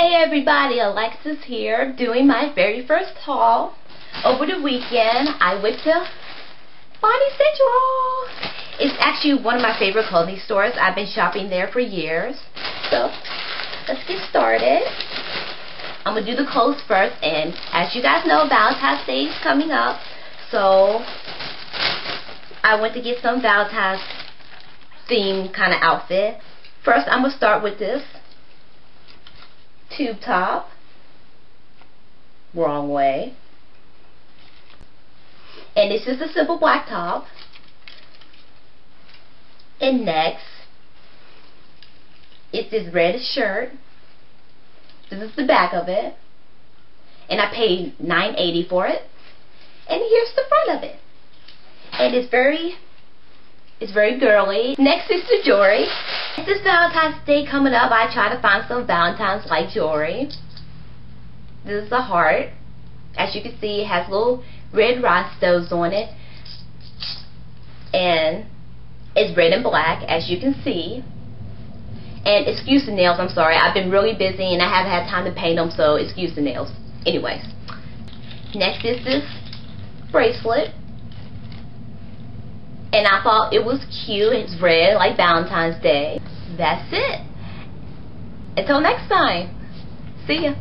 Hey everybody, Alexis here, doing my very first haul. Over the weekend, I went to Body Central. It's actually one of my favorite clothing stores. I've been shopping there for years. So, let's get started. I'm going to do the clothes first, and as you guys know, Valentine's Day is coming up. So, I went to get some Valentine's themed kind of outfit. First, I'm going to start with this tube top, wrong way, and it's just a simple black top. And next, it's this red shirt. This is the back of it, and I paid $9.80 for it. And here's the front of it, and it's very girly. Next is the jewelry. This Valentine's Day coming up, I try to find some Valentine's-like jewelry. This is a heart. As you can see, it has little red rhinestones on it. And it's red and black, as you can see. And excuse the nails, I'm sorry. I've been really busy and I haven't had time to paint them, so excuse the nails. Anyways. Next is this bracelet. And I thought it was cute. It's red, like Valentine's Day. That's it. Until next time. See ya.